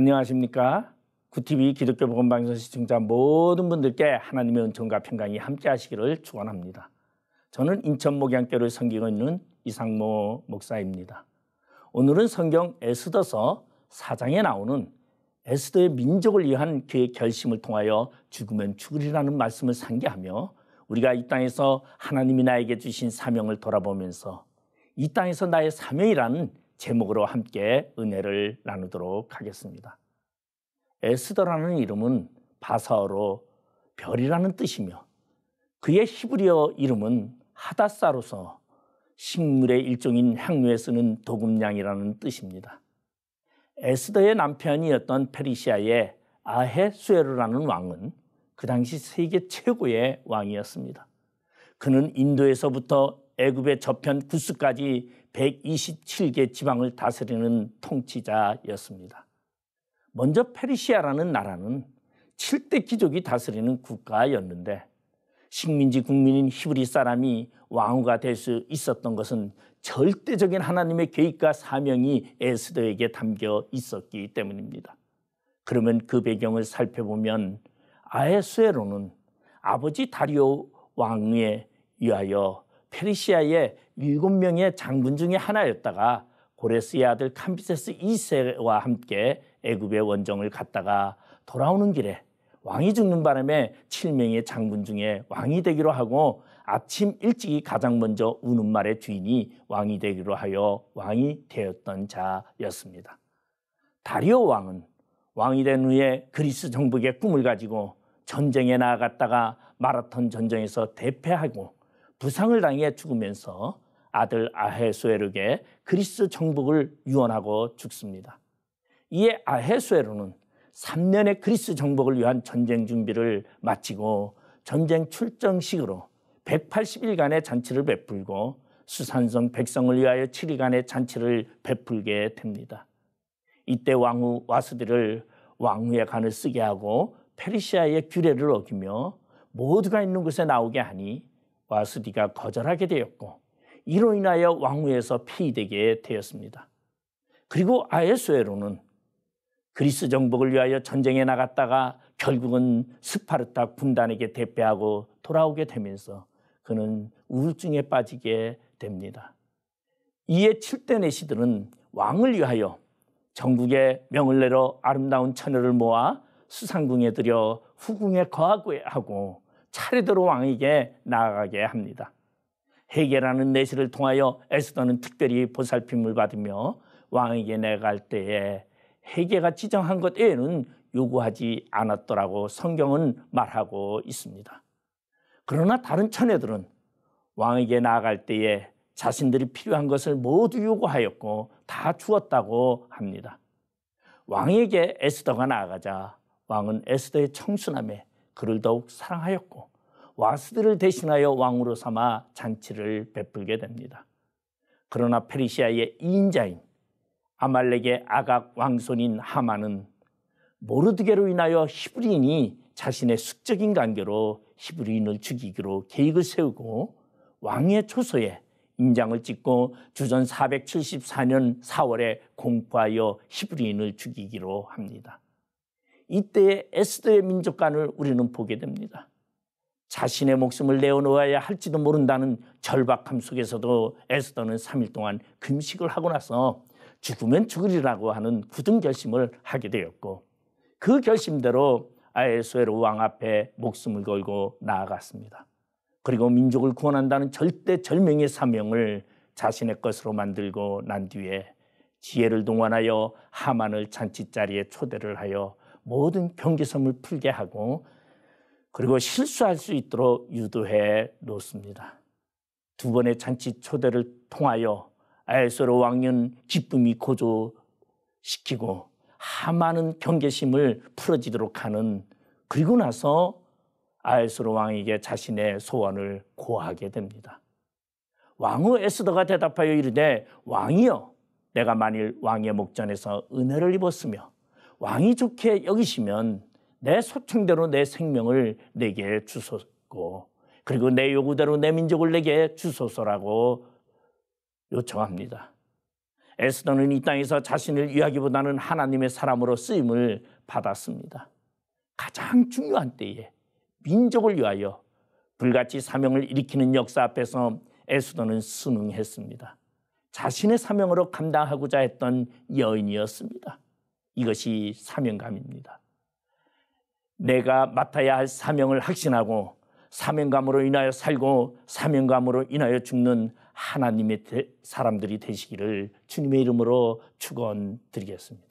안녕하십니까. 구티비 기독교 복음방송 시청자 모든 분들께 하나님의 은총과 평강이 함께 하시기를 축원합니다. 저는 인천 목양교를 섬기고 있는 이상모 목사입니다. 오늘은 성경 에스더서 4장에 나오는 에스더의 민족을 위한 그의 결심을 통하여 죽으면 죽으리라는 말씀을 상기하며 우리가 이 땅에서 하나님이 나에게 주신 사명을 돌아보면서 이 땅에서 나의 사명이라는 제목으로 함께 은혜를 나누도록 하겠습니다. 에스더라는 이름은 바사어로 별이라는 뜻이며 그의 히브리어 이름은 하다사로서 식물의 일종인 향료에 쓰는 도금량이라는 뜻입니다. 에스더의 남편이었던 페르시아의 아하수에로라는 왕은 그 당시 세계 최고의 왕이었습니다. 그는 인도에서부터 애굽의 저편 구스까지 127개 지방을 다스리는 통치자였습니다. 먼저 페르시아라는 나라는 7대 귀족이 다스리는 국가였는데 식민지 국민인 히브리 사람이 왕후가 될 수 있었던 것은 절대적인 하나님의 계획과 사명이 에스더에게 담겨 있었기 때문입니다. 그러면 그 배경을 살펴보면 아하수에로는 아버지 다리오 왕에 의하여 페르시아의 7명의 장군 중에 하나였다가 고레스의 아들 캄비세스 2세와 함께 애굽의 원정을 갔다가 돌아오는 길에 왕이 죽는 바람에 7명의 장군 중에 왕이 되기로 하고 아침 일찍이 가장 먼저 우는 말의 주인이 왕이 되기로 하여 왕이 되었던 자였습니다. 다리오 왕은 왕이 된 후에 그리스 정복의 꿈을 가지고 전쟁에 나아갔다가 마라톤 전쟁에서 대패하고 부상을 당해 죽으면서 아들 아하수에로에게 그리스 정복을 유언하고 죽습니다. 이에 아하수에로는 3년의 그리스 정복을 위한 전쟁 준비를 마치고 전쟁 출정식으로 180일간의 잔치를 베풀고 수산성 백성을 위하여 7일간의 잔치를 베풀게 됩니다. 이때 왕후 와스들을 왕후의 간을 쓰게 하고 페르시아의 규례를 어기며 모두가 있는 곳에 나오게 하니 와스디가 거절하게 되었고 이로 인하여 왕후에서 폐위되게 되었습니다. 그리고 아하수에로는 그리스 정복을 위하여 전쟁에 나갔다가 결국은 스파르타 군단에게 대패하고 돌아오게 되면서 그는 우울증에 빠지게 됩니다. 이에 7대 내시들은 왕을 위하여 전국에 명을 내려 아름다운 처녀를 모아 수상궁에 들여 후궁에 거하게 하고 차례대로 왕에게 나아가게 합니다. 해계라는 내시를 통하여 에스더는 특별히 보살핌을 받으며 왕에게 나갈 때에 해계가 지정한 것 외에는 요구하지 않았더라고 성경은 말하고 있습니다. 그러나 다른 처녀들은 왕에게 나아갈 때에 자신들이 필요한 것을 모두 요구하였고 다 주었다고 합니다. 왕에게 에스더가 나아가자 왕은 에스더의 청순함에 그를 더욱 사랑하였고 와스들을 대신하여 왕으로 삼아 잔치를 베풀게 됩니다. 그러나 페르시아의 2인자인 아말렉의 아각 왕손인 하만은 모르드게로 인하여 히브리인이 자신의 숙적인 관계로 히브리인을 죽이기로 계획을 세우고 왕의 초소에 인장을 찍고 주전 474년 4월에 공포하여 히브리인을 죽이기로 합니다. 이때의 에스더의 민족관을 우리는 보게 됩니다. 자신의 목숨을 내어놓아야 할지도 모른다는 절박함 속에서도 에스더는 3일 동안 금식을 하고 나서 죽으면 죽으리라고 하는 굳은 결심을 하게 되었고 그 결심대로 아하수에로 왕 앞에 목숨을 걸고 나아갔습니다. 그리고 민족을 구원한다는 절대절명의 사명을 자신의 것으로 만들고 난 뒤에 지혜를 동원하여 하만을 잔치자리에 초대를 하여 모든 경계섬을 풀게 하고 그리고 실수할 수 있도록 유도해 놓습니다. 두 번의 잔치 초대를 통하여 아하수에로 왕년 기쁨이 고조시키고 하만은 경계심을 풀어지도록 하는 그리고 나서 아하수에로 왕에게 자신의 소원을 고하게 됩니다. 왕후 에스더가 대답하여 이르되 왕이여 내가 만일 왕의 목전에서 은혜를 입었으며 왕이 좋게 여기시면 내 소청대로 내 생명을 내게 주소서 그리고 내 요구대로 내 민족을 내게 주소서라고 요청합니다. 에스더는 이 땅에서 자신을 위하기보다는 하나님의 사람으로 쓰임을 받았습니다. 가장 중요한 때에 민족을 위하여 불같이 사명을 일으키는 역사 앞에서 에스더는 순응했습니다. 자신의 사명으로 감당하고자 했던 여인이었습니다. 이것이 사명감입니다. 내가 맡아야 할 사명을 확신하고 사명감으로 인하여 살고 사명감으로 인하여 죽는 하나님의 사람들이 되시기를 주님의 이름으로 축원드리겠습니다.